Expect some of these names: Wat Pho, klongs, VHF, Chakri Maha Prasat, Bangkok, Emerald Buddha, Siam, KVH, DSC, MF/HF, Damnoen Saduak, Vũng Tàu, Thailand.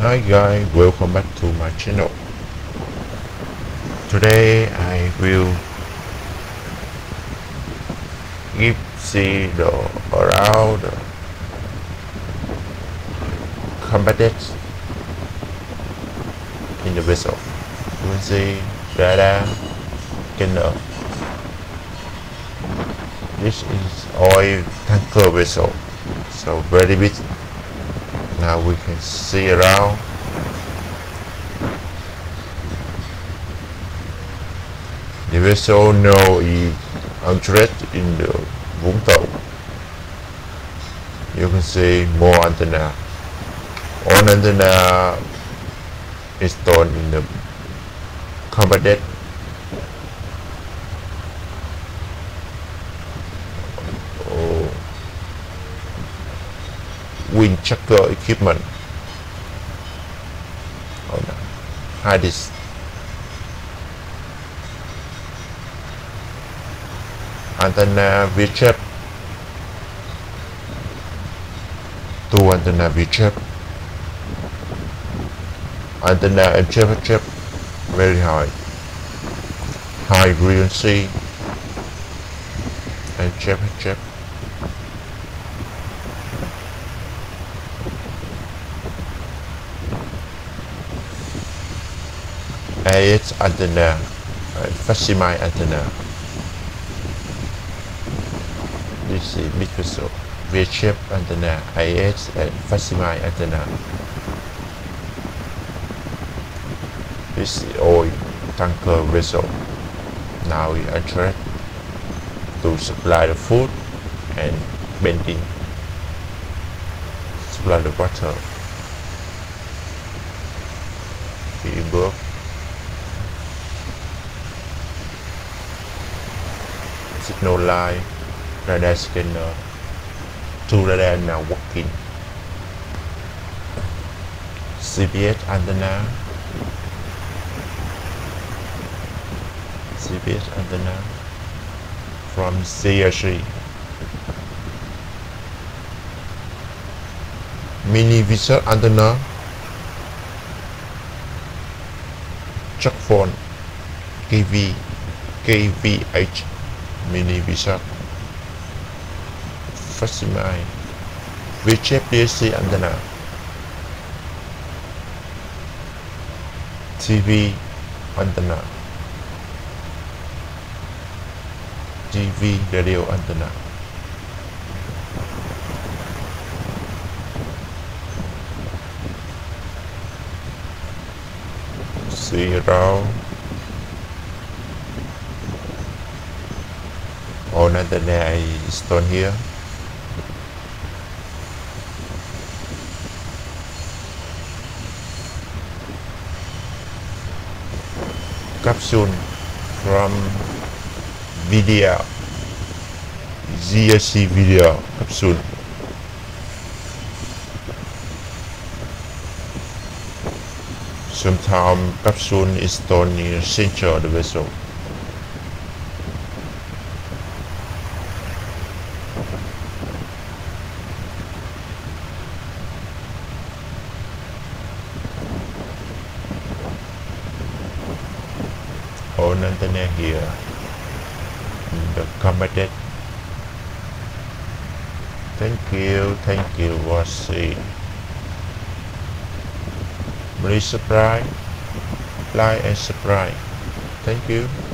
Hi guys, welcome back to my channel. Today I will see around the components in the vessel. You can see radar canal. This is oil tanker vessel, so very big. Now we can see around. The vessel now is anchored in the Vũng Tàu. You can see more antenna. All antenna is stored in the compartment. Wind checker equipment. Oh no. Hide this. Antenna VHF. Two antenna VHF. Antenna MF/HF very high. High frequency. MF/HF. AX antenna, Fashimai antenna. This is big vessel. VHF antenna, AX and Fashimai antenna. This is oil tanker vessel. Now we are trying to supply the food and bending. Supply the water. We work. Signal line, radar scanner, two radar now working. CVH antenna, from CRC. Mini visor antenna, chuck phone, KVH. Mini VHF, Fashimai, VHF DSC antenna, TV antenna, TV radio antenna, zero. All antenna is down here. Capsule from video, GSC video capsule. Sometimes capsule is down near the center of the vessel. On antenna here in the component. Thank you watching. Please subscribe, like and subscribe. Thank you.